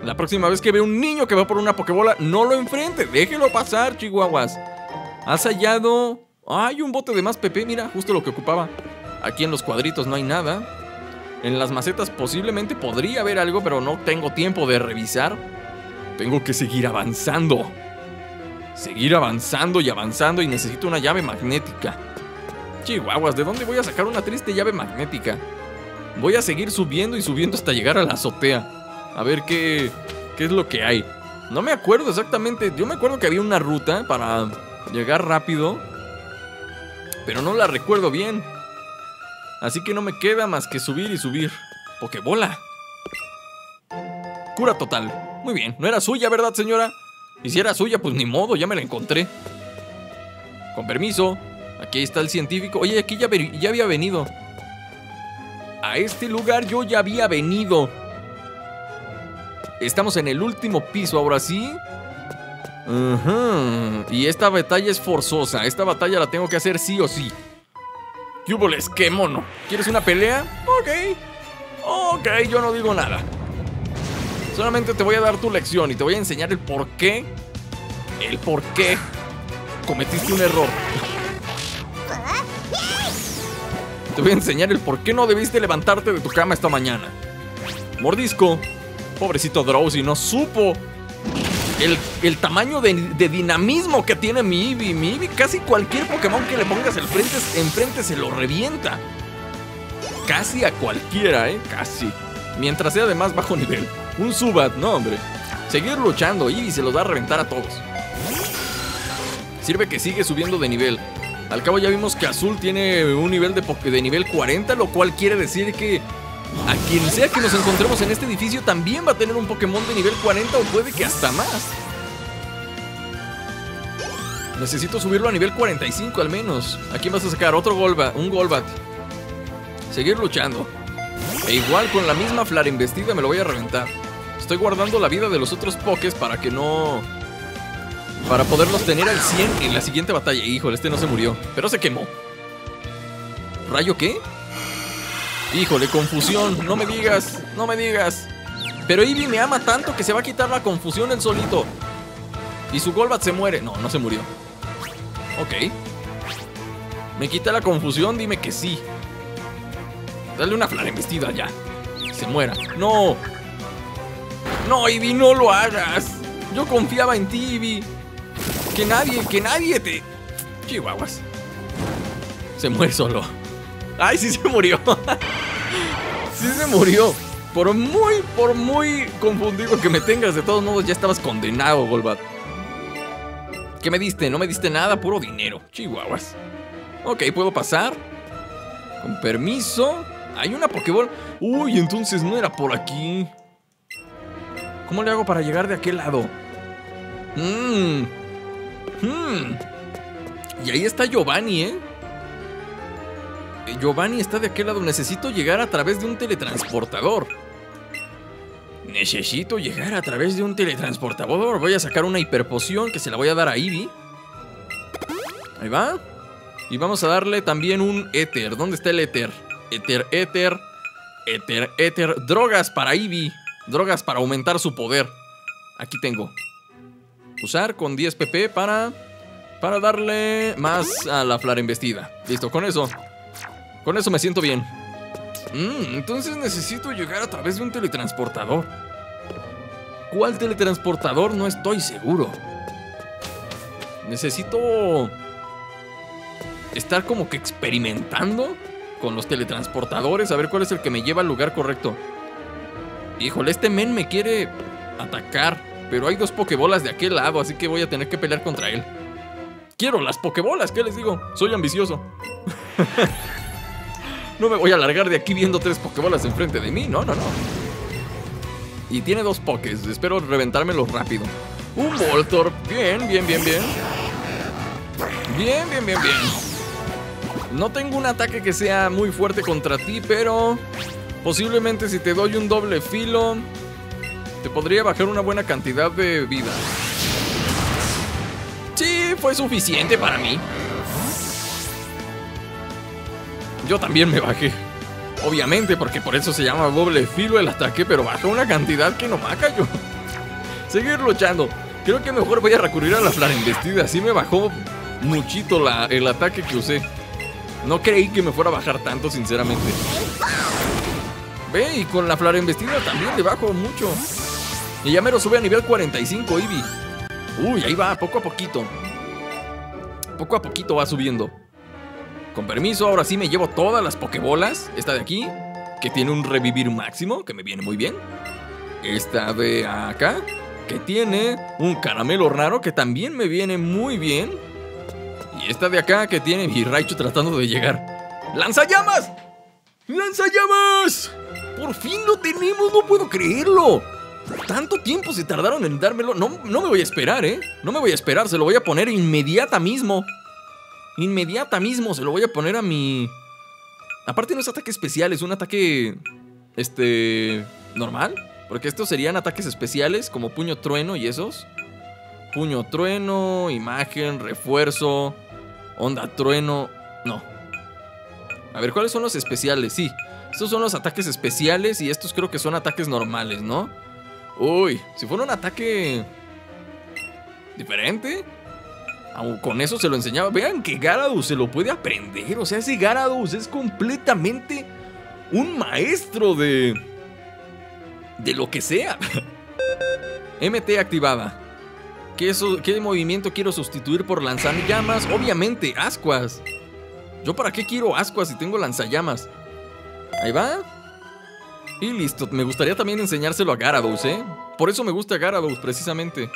La próxima vez que vea un niño que va por una Pokébola, no lo enfrente. Déjelo pasar, chihuahuas. Has hallado... ¡Ay, un bote de más PP! Mira, justo lo que ocupaba. Aquí en los cuadritos no hay nada. En las macetas posiblemente podría haber algo, pero no tengo tiempo de revisar. Tengo que seguir avanzando. Seguir avanzando y avanzando, y necesito una llave magnética. Chihuahuas, ¿de dónde voy a sacar una triste llave magnética? Voy a seguir subiendo y subiendo hasta llegar a la azotea. A ver qué es lo que hay. No me acuerdo exactamente. Yo me acuerdo que había una ruta para llegar rápido, pero no la recuerdo bien. Así que no me queda más que subir y subir. ¡Pokébola! Cura total. Muy bien, no era suya, ¿verdad, señora? Y si era suya, pues ni modo, ya me la encontré. Con permiso. Aquí está el científico. Oye, aquí ya había venido. A este lugar yo ya había venido. Estamos en el último piso, ahora sí. Y esta batalla es forzosa. Esta batalla la tengo que hacer sí o sí. ¿Qué huboles? ¡Qué mono! ¿Quieres una pelea? Ok, yo no digo nada. Solamente te voy a dar tu lección y te voy a enseñar el por qué. El por qué cometiste un error. Te voy a enseñar el por qué no debiste levantarte de tu cama esta mañana. Mordisco. Pobrecito Drowsy, no supo el tamaño de dinamismo que tiene mi Eevee. Mi Eevee, casi cualquier Pokémon que le pongas enfrente se lo revienta. Casi a cualquiera, casi. Mientras sea de más bajo nivel. Un Zubat, no, hombre. Seguir luchando, Eevee se los va a reventar a todos. Sirve que sigue subiendo de nivel. Al cabo ya vimos que Azul tiene un nivel de nivel 40, lo cual quiere decir que a quien sea que nos encontremos en este edificio también va a tener un Pokémon de nivel 40 o puede que hasta más. Necesito subirlo a nivel 45 al menos. Aquí vas a sacar otro Golbat, un Golbat. Seguir luchando. E igual con la misma Flara Embestida me lo voy a reventar. Estoy guardando la vida de los otros Pokés para que no... para poderlos tener al 100 en la siguiente batalla. Híjole, este no se murió, pero se quemó. ¿Rayo qué? Híjole, confusión. No me digas, no me digas. Pero Eevee me ama tanto que se va a quitar la confusión él solito. Y su Golbat se muere. No, no se murió. Ok. ¿Me quita la confusión? Dime que sí. Dale una Flara Embestida ya. Se muera. No. No, Eevee, no lo hagas. Yo confiaba en ti, Eevee. Que nadie te... Chihuahuas. Se muere solo. ¡Ay, sí se murió! Sí se murió. Por muy confundido que me tengas, de todos modos ya estabas condenado, Golbat. ¿Qué me diste? No me diste nada, puro dinero. Chihuahuas. Ok, ¿puedo pasar? Con permiso. Hay una Pokéball. Uy, entonces no era por aquí. ¿Cómo le hago para llegar de aquel lado? Y ahí está Giovanni, Giovanni está de aquel lado. Necesito llegar a través de un teletransportador. Voy a sacar una hiperpoción que se la voy a dar a Eevee. Ahí va. Y vamos a darle también un éter. ¿Dónde está el éter? Éter. Drogas para Eevee. Drogas para aumentar su poder. Aquí tengo. Usar con 10 PP para darle más a la Flara Embestida. Listo, con eso. Con eso me siento bien. Entonces necesito llegar a través de un teletransportador. ¿Cuál teletransportador? No estoy seguro. Necesito estar como que experimentando con los teletransportadores, a ver cuál es el que me lleva al lugar correcto. Híjole, este men me quiere atacar. Pero hay dos Pokébolas de aquel lado, así que voy a tener que pelear contra él. Quiero las Pokébolas, ¿qué les digo? Soy ambicioso. No me voy a largar de aquí viendo tres Pokébolas enfrente de mí, no. Y tiene dos Pokés, espero reventármelos rápido. Un Voltorb, bien. No tengo un ataque que sea muy fuerte contra ti, pero posiblemente si te doy un doble filo, te podría bajar una buena cantidad de vida. Sí, fue suficiente para mí. Yo también me bajé. Obviamente, porque por eso se llama doble filo el ataque, pero bajó una cantidad que no me cayó. Seguir luchando. Creo que mejor voy a recurrir a la flarembestida. Así me bajó muchito el ataque que usé. No creí que me fuera a bajar tanto, sinceramente. Ve, y con la flarembestida también le bajo mucho. Y ya mero sube a nivel 45, Eevee. Uy, ahí va, poco a poquito. Poco a poquito va subiendo. Con permiso, ahora sí me llevo todas las Pokébolas. Esta de aquí, que tiene un revivir máximo, que me viene muy bien. Esta de acá, que tiene un caramelo raro, que también me viene muy bien. Y esta de acá, que tiene mi Raichu tratando de llegar. ¡Lanzallamas! ¡Lanzallamas! ¡Por fin lo tenemos! ¡No puedo creerlo! Tanto tiempo se tardaron en dármelo. No me voy a esperar, ¿eh? No me voy a esperar, se lo voy a poner inmediata mismo. Inmediata mismo se lo voy a poner a mi... Aparte no es ataque especial, es un ataque... normal. Porque estos serían ataques especiales, como puño trueno y esos. Puño trueno, imagen, refuerzo, onda trueno... No. A ver, ¿cuáles son los especiales? Sí, estos son los ataques especiales y estos creo que son ataques normales, ¿no? Uy, si fuera un ataque... diferente... Con eso se lo enseñaba. Vean que Gyarados se lo puede aprender. O sea, ese Gyarados es completamente un maestro de... lo que sea. MT activada. ¿Qué movimiento quiero sustituir por lanzallamas? Obviamente, ascuas. ¿Yo para qué quiero ascuas si tengo lanzallamas? Ahí va. Y listo. Me gustaría también enseñárselo a Gyarados, ¿eh? Por eso me gusta Gyarados, precisamente.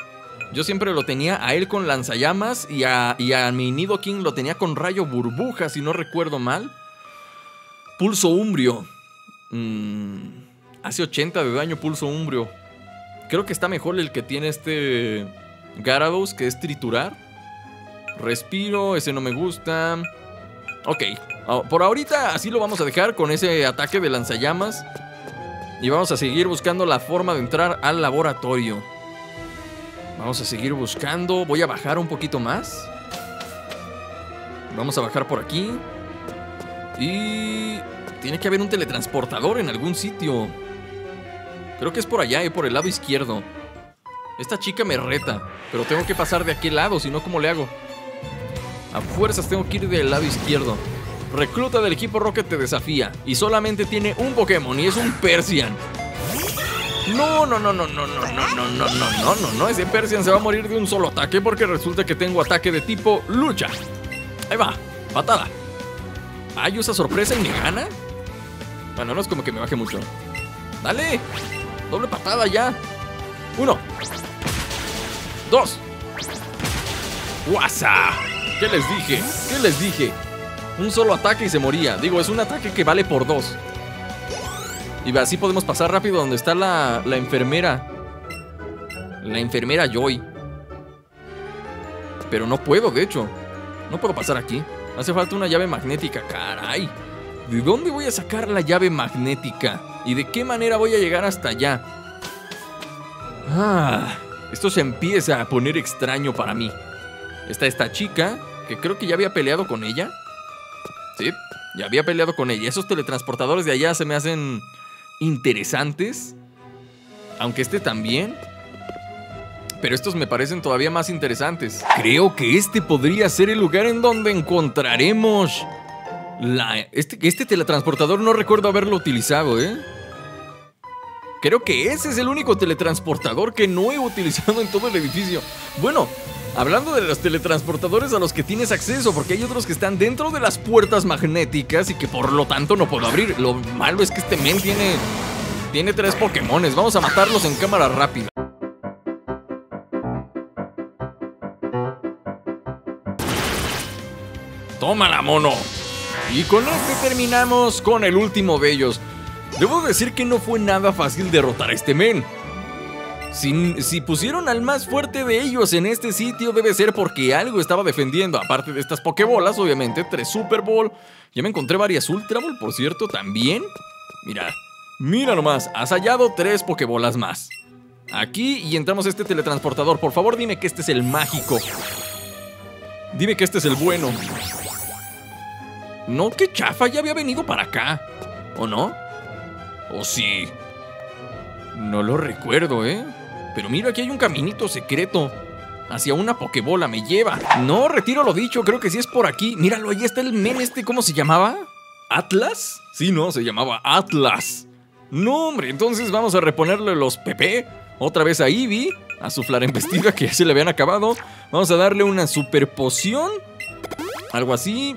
Yo siempre lo tenía a él con lanzallamas y a mi Nidoking lo tenía con rayo burbuja, si no recuerdo mal. Pulso Umbrio. Hace 80 de daño Pulso Umbrio. Creo que está mejor el que tiene este Gyarados, que es triturar. Respiro, ese no me gusta. Ok, por ahorita así lo vamos a dejar con ese ataque de lanzallamas. Y vamos a seguir buscando la forma de entrar al laboratorio. Vamos a seguir buscando. Voy a bajar un poquito más. Vamos a bajar por aquí. Y... tiene que haber un teletransportador en algún sitio. Creo que es por allá, por el lado izquierdo. Esta chica me reta, pero tengo que pasar de aquel lado, si no, ¿cómo le hago? A fuerzas tengo que ir del lado izquierdo. Recluta del equipo Rocket te desafía. Y solamente tiene un Pokémon, y es un Persian. No, ese Persian se va a morir de un solo ataque porque resulta que tengo ataque de tipo lucha. Ahí va, patada. Ay, usa sorpresa y me gana. Bueno, no es como que me baje mucho. Dale, doble patada ya. 1, 2. ¡Guasa! ¿Qué les dije? Un solo ataque y se moría. Digo, es un ataque que vale por 2. Y así podemos pasar rápido donde está la enfermera. La enfermera Joy. Pero no puedo, de hecho. No puedo pasar aquí. Hace falta una llave magnética, caray. ¿De dónde voy a sacar la llave magnética? ¿Y de qué manera voy a llegar hasta allá? Esto se empieza a poner extraño para mí. Está esta chica, que creo que ya había peleado con ella. Sí, ya había peleado con ella. Esos teletransportadores de allá se me hacen... interesantes. Aunque este también. Pero estos me parecen todavía más interesantes. Creo que este podría ser el lugar en donde encontraremos este teletransportador. No recuerdo haberlo utilizado, ¿eh? Creo que ese es el único teletransportador que no he utilizado en todo el edificio. Bueno, hablando de los teletransportadores a los que tienes acceso, porque hay otros que están dentro de las puertas magnéticas y que por lo tanto no puedo abrir. Lo malo es que este men tiene 3 Pokémones. Vamos a matarlos en cámara rápida. ¡Tómala, mono! Y con este terminamos con el último de ellos. Debo decir que no fue nada fácil derrotar a este men. Si pusieron al más fuerte de ellos en este sitio, debe ser porque algo estaba defendiendo. Aparte de estas Pokébolas, obviamente, 3 Super Ball. Ya me encontré varias Ultra Ball, por cierto, también. Mira, mira nomás, has hallado 3 Pokébolas más. Aquí y entramos a este teletransportador. Por favor, dime que este es el mágico. Dime que este es el bueno. No, qué chafa, ya había venido para acá. ¿O no? ¿O sí? No lo recuerdo, ¿eh? Pero mira, aquí hay un caminito secreto hacia una Pokébola, me lleva. No, retiro lo dicho, creo que sí es por aquí. Míralo, ahí está el men este, ¿cómo se llamaba? ¿Atlas? Sí, no, se llamaba Atlas. No, hombre, entonces vamos a reponerle los PP. Otra vez a Eevee, a su Flarempestida, que ya se le habían acabado. Vamos a darle una super poción, algo así.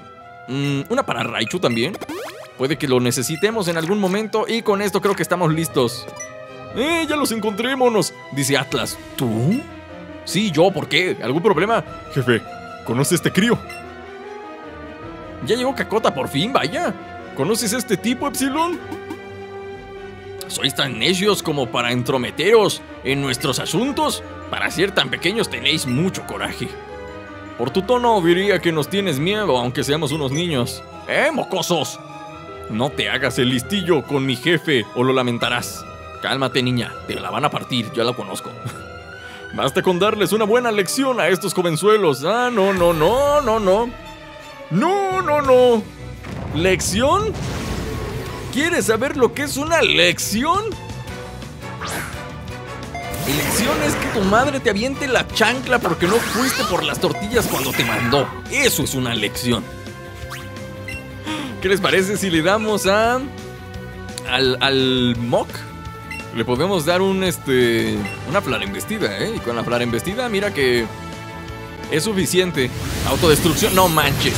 Una para Raichu también. Puede que lo necesitemos en algún momento. Y con esto creo que estamos listos. Ya los encontré, monos, dice Atlas. ¿Tú? Sí, yo, ¿por qué? ¿Algún problema? Jefe, ¿conoce a este crío? Ya llegó Cacota, por fin, vaya. ¿Conoces a este tipo, Epsilon? ¿Sois tan necios como para entrometeros en nuestros asuntos? Para ser tan pequeños tenéis mucho coraje. Por tu tono diría que nos tienes miedo, aunque seamos unos niños. ¡Eh, mocosos! No te hagas el listillo con mi jefe o lo lamentarás. Cálmate, niña, te la van a partir, yo la conozco. Basta con darles una buena lección a estos jovenzuelos. Ah, no, no, no, no, no. No, no, no. ¿Lección? ¿Quieres saber lo que es una lección? Lección es que tu madre te aviente la chancla porque no fuiste por las tortillas cuando te mandó. Eso es una lección. ¿Qué les parece si le damos a... al Mock? Le podemos dar una Flarembestida, ¿eh? Y con la Flarembestida, mira que es suficiente. Autodestrucción, no manches.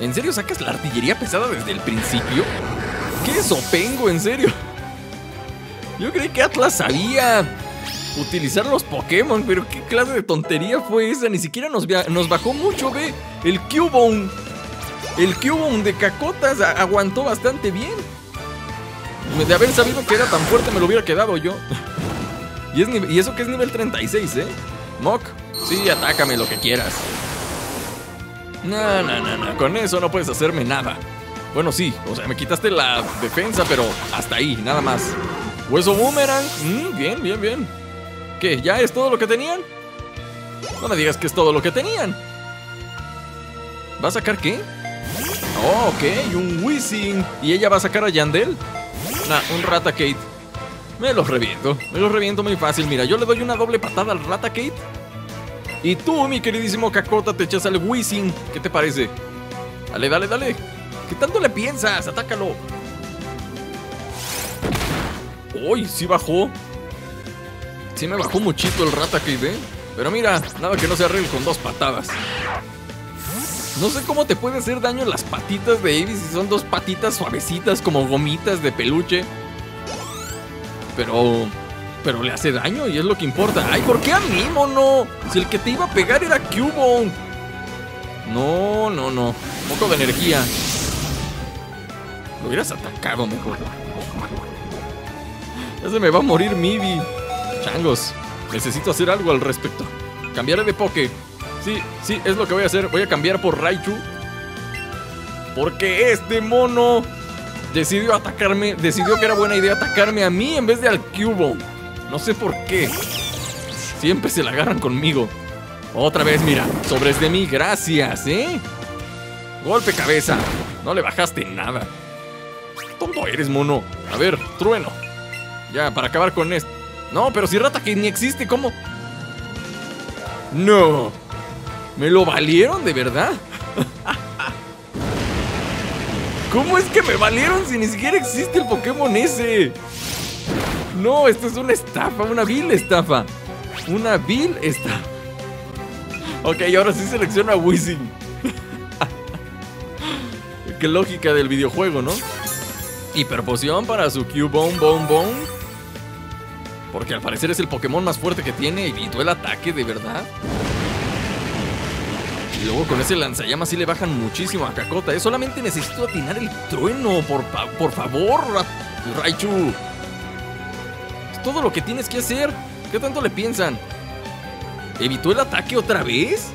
¿En serio sacas la artillería pesada desde el principio? ¿Qué sopengo, en serio? Yo creí que Atlas sabía utilizar los Pokémon, pero qué clase de tontería fue esa. Ni siquiera nos bajó mucho, ve. El Cubone. El Cubone de Cacotas aguantó bastante bien. De haber sabido que era tan fuerte me lo hubiera quedado yo. Y eso que es nivel 36, ¿eh? Mock, sí, atácame lo que quieras. No, no, no, no, con eso no puedes hacerme nada. Bueno, sí, o sea, me quitaste la defensa, pero hasta ahí, nada más. Hueso Boomerang, bien, bien, bien. ¿Qué, ya es todo lo que tenían? No me digas que es todo lo que tenían. ¿Va a sacar qué? Oh, ok, un Weezing. ¿Y ella va a sacar a Yandel? Nah, un Rattata. Me los reviento muy fácil. Mira, yo le doy una doble patada al Rattata. Y tú, mi queridísimo Cacota, te echas al Weezing. ¿Qué te parece? Dale, dale, dale. ¿Qué tanto le piensas? Atácalo. Uy, sí bajó. Sí me bajó muchito el Rattata, ¿eh? Pero mira, nada que no se arregle con dos patadas. No sé cómo te puede hacer daño las patitas de Eevee si son dos patitas suavecitas como gomitas de peluche. Pero le hace daño y es lo que importa. ¡Ay, por qué a mí, mono! Si el que te iba a pegar era Cubone. No, no, no. Un poco de energía. Lo hubieras atacado mejor. Ya se me va a morir mi Eevee. Changos, necesito hacer algo al respecto. Cambiaré de Poké. Sí, sí, es lo que voy a hacer. Voy a cambiar por Raichu. Porque este mono decidió atacarme. Decidió que era buena idea atacarme a mí en vez de al Cubone. No sé por qué. Siempre se la agarran conmigo. Otra vez, mira. Sobres de mí, gracias, ¿eh? Golpe cabeza. No le bajaste nada. Tonto eres, mono. A ver, trueno. Ya, para acabar con esto. No, pero si Rattata que ni existe, ¿cómo? No. ¿Me lo valieron de verdad? ¿Cómo es que me valieron si ni siquiera existe el Pokémon ese? No, esto es una estafa, una vil estafa. Una vil estafa. Ok, ahora sí selecciona a Weezing. Qué lógica del videojuego, ¿no? Hiperpoción para su Cubone, porque al parecer es el Pokémon más fuerte que tiene y evitó el ataque de verdad. Y luego con ese lanzallamas sí le bajan muchísimo a Cacota, ¿eh? Solamente necesito atinar el trueno, por favor, Raichu. todo lo que tienes que hacer. ¿Qué tanto le piensan? ¿Evitó el ataque otra vez?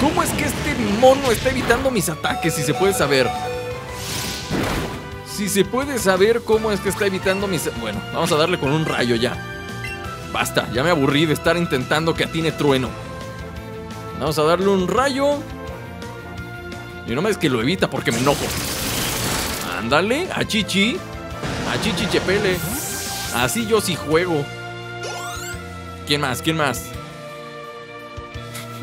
¿Cómo es que este mono está evitando mis ataques? Si se puede saber. Si se puede saber cómo es que está evitando mis... Bueno, vamos a darle con un rayo ya. Basta, ya me aburrí de estar intentando que atine Trueno. Vamos a darle un rayo. Y nomás es que lo evita porque me enojo. Ándale, achichi. Achichi chepele. Así yo sí juego. ¿Quién más? ¿Quién más?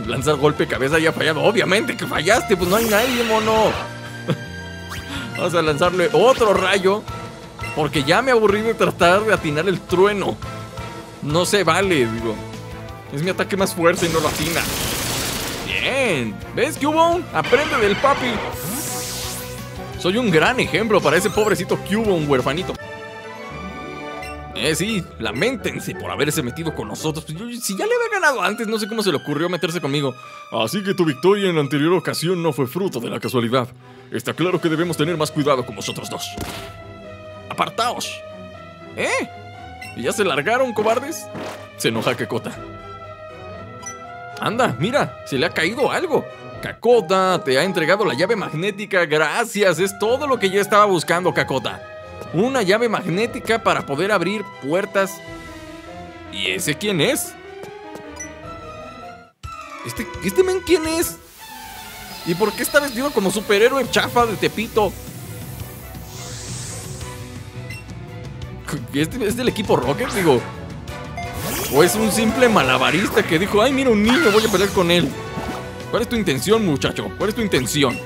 Lanzar golpe de cabeza ya fallado. Obviamente que fallaste, pues no hay nadie, mono. Vamos a lanzarle otro rayo. Porque ya me aburrí de tratar de atinar el trueno. No se vale, digo. Es mi ataque más fuerte y no lo atina. Bien. ¿Ves, Cubone? Aprende del papi. Soy un gran ejemplo para ese pobrecito Cubone, huerfanito. Sí, lamentense por haberse metido con nosotros. Pues yo, si ya le había ganado antes, no sé cómo se le ocurrió meterse conmigo. Así que tu victoria en la anterior ocasión no fue fruto de la casualidad. Está claro que debemos tener más cuidado con vosotros dos. ¡Apartaos! ¿Eh? ¿Y ya se largaron, cobardes? Se enoja Cacota. Anda, mira, se le ha caído algo. Cacota, te ha entregado la llave magnética. Gracias, es todo lo que yo estaba buscando, Cacota. Una llave magnética para poder abrir puertas. ¿Y ese quién es? ¿Este men quién es? ¿Y por qué está vestido como superhéroe chafa de Tepito? ¿Este es del equipo Rocket, digo? ¿O es un simple malabarista que dijo, ay, mira un niño, voy a pelear con él? ¿Cuál es tu intención, muchacho? ¿Cuál es tu intención?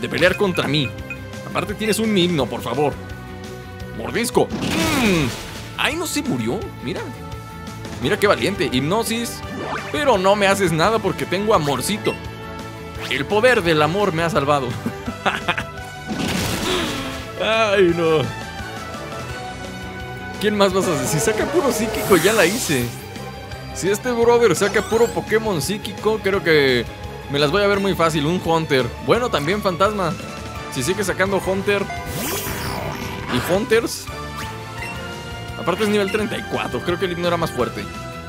De pelear contra mí. Aparte tienes un himno, por favor. Mordisco. Ay, no se murió. Mira. Mira qué valiente. Hipnosis. Pero no me haces nada porque tengo amorcito. El poder del amor me ha salvado. Ay, no. ¿Quién más vas a hacer? Si saca puro psíquico, ya la hice. Si este brother saca puro Pokémon psíquico, creo que me las voy a ver muy fácil. Un Hunter. Bueno, también fantasma. Si sigue sacando Hunter... Y Hunters. Aparte es nivel 34. Creo que el himno era más fuerte.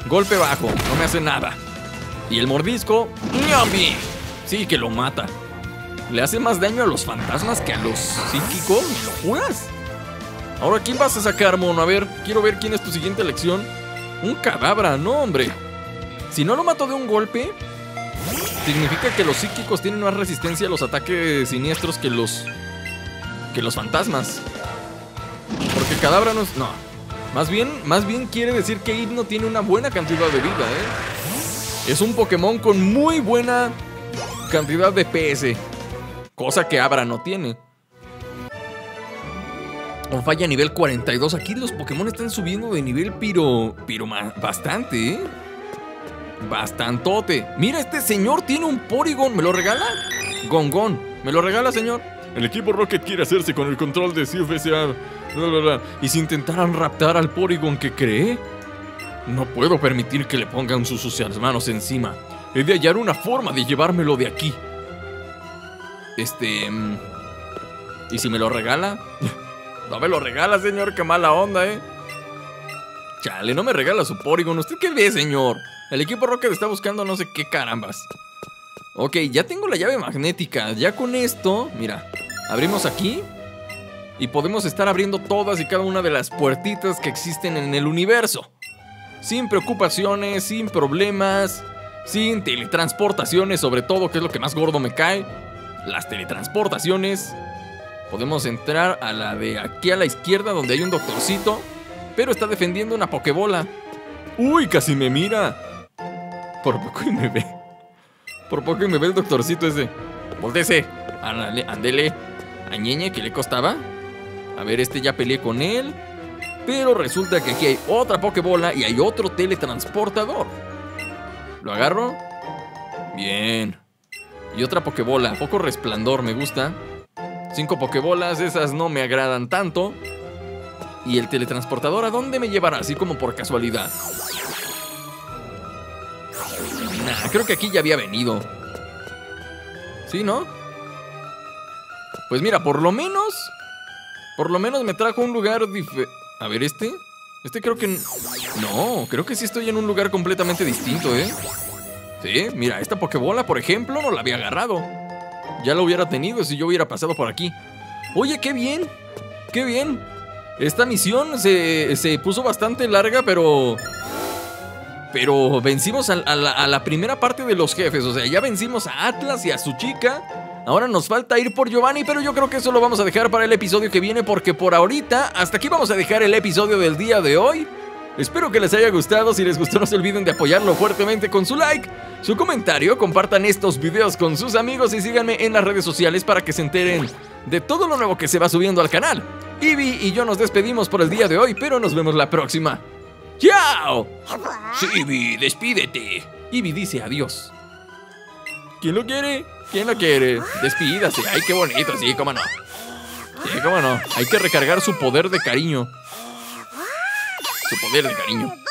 Golpe bajo. No me hace nada. Y el mordisco. ¡Nyami! Sí, que lo mata. Le hace más daño a los fantasmas que a los psíquicos. ¿Lo juras? Ahora, ¿quién vas a sacar, mono? A ver, quiero ver quién es tu siguiente elección. Un cadabra. No, hombre. Si no lo mató de un golpe, significa que los psíquicos tienen más resistencia a los ataques siniestros que los fantasmas. Porque Cadabra no es... No. Más bien quiere decir que Hipno tiene una buena cantidad de vida, ¿eh? Es un Pokémon con muy buena cantidad de PS. Cosa que Abra no tiene. Con falla nivel 42. Aquí los Pokémon están subiendo de nivel, pero bastante, ¿eh? Bastantote. Mira, este señor tiene un Porygon. ¿Me lo regala? Gongón. ¿Me lo regala, señor? El equipo Rocket quiere hacerse con el control de Silph S.A. Y si intentaran raptar al Porygon que cree, no puedo permitir que le pongan sus sucias manos encima. He de hallar una forma de llevármelo de aquí. ¿Y si me lo regala? No me lo regala, señor, qué mala onda, ¿eh? Chale, no me regala su Porygon. ¿Usted qué ve, señor? El equipo Rocket está buscando no sé qué carambas. Ok, ya tengo la llave magnética. Ya con esto, mira, abrimos aquí y podemos estar abriendo todas y cada una de las puertitas que existen en el universo. Sin preocupaciones, sin problemas, sin teletransportaciones, sobre todo, que es lo que más gordo me cae. Las teletransportaciones. Podemos entrar a la de aquí a la izquierda, donde hay un doctorcito, pero está defendiendo una Pokébola. ¡Uy, casi me mira! Por poco y me ve. Por poco y me ve el doctorcito ese. Voltese. Ándele. A Ñeñe, ¿qué le costaba? A ver, este ya peleé con él. Pero resulta que aquí hay otra Pokébola y hay otro teletransportador. ¿Lo agarro? Bien. Y otra Pokébola. Poco resplandor, me gusta. 5 Pokébolas, esas no me agradan tanto. ¿Y el teletransportador a dónde me llevará? Así como por casualidad. Nah, creo que aquí ya había venido. ¿Sí, no? Pues mira, por lo menos... me trajo un lugar diferente. A ver, este. Este creo que... No, creo que sí estoy en un lugar completamente distinto, ¿eh? Sí, mira, esta Pokébola, por ejemplo, no la había agarrado. Ya la hubiera tenido si yo hubiera pasado por aquí. Oye, qué bien. Qué bien. Esta misión se puso bastante larga, pero... Pero vencimos a la primera parte de los jefes. O sea, ya vencimos a Atlas y a su chica. Ahora nos falta ir por Giovanni, pero yo creo que eso lo vamos a dejar para el episodio que viene, porque por ahorita, hasta aquí vamos a dejar el episodio del día de hoy. Espero que les haya gustado. Si les gustó, no se olviden de apoyarlo fuertemente con su like, su comentario, compartan estos videos con sus amigos y síganme en las redes sociales para que se enteren de todo lo nuevo que se va subiendo al canal. Eevee y yo nos despedimos por el día de hoy, pero nos vemos la próxima. ¡Chao! Sí, Eevee, despídete. Eevee dice adiós. ¿Quién lo quiere? ¿Quién lo quiere? Despídase. Ay, qué bonito. Sí, cómo no. Sí, cómo no. Hay que recargar su poder de cariño. Su poder de cariño.